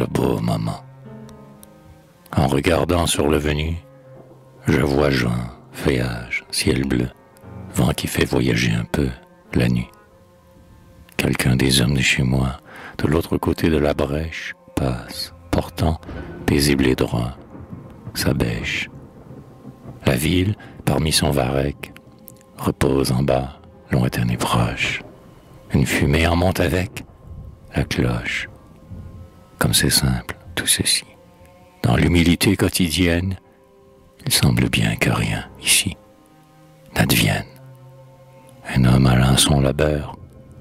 le beau moment. En regardant sur le venu, je vois juin, feuillage, ciel bleu, vent qui fait voyager un peu la nuit. Quelqu'un des hommes de chez moi, de l'autre côté de la brèche, passe, portant, paisible et droit, sa bêche. La ville, parmi son varech, repose en bas, lointain et proche. Une fumée en monte avec la cloche. Comme c'est simple, tout ceci. Dans l'humilité quotidienne, il semble bien que rien, ici, n'advienne. Un homme allant son labeur,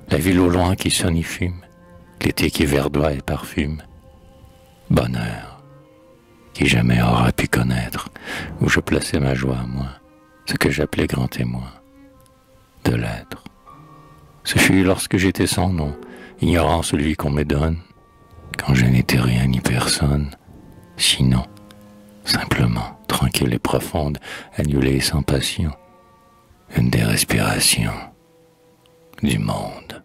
la ville au loin qui sonifume, l'été qui verdoie et parfume. Bonheur, qui jamais aura pu connaître, où je plaçais ma joie, moi, ce que j'appelais grand témoin de l'être. Ce fut lorsque j'étais sans nom, ignorant celui qu'on me donne, quand je n'étais rien ni personne, sinon, simplement, tranquille et profonde, annulée et sans passion, une des respirations du monde.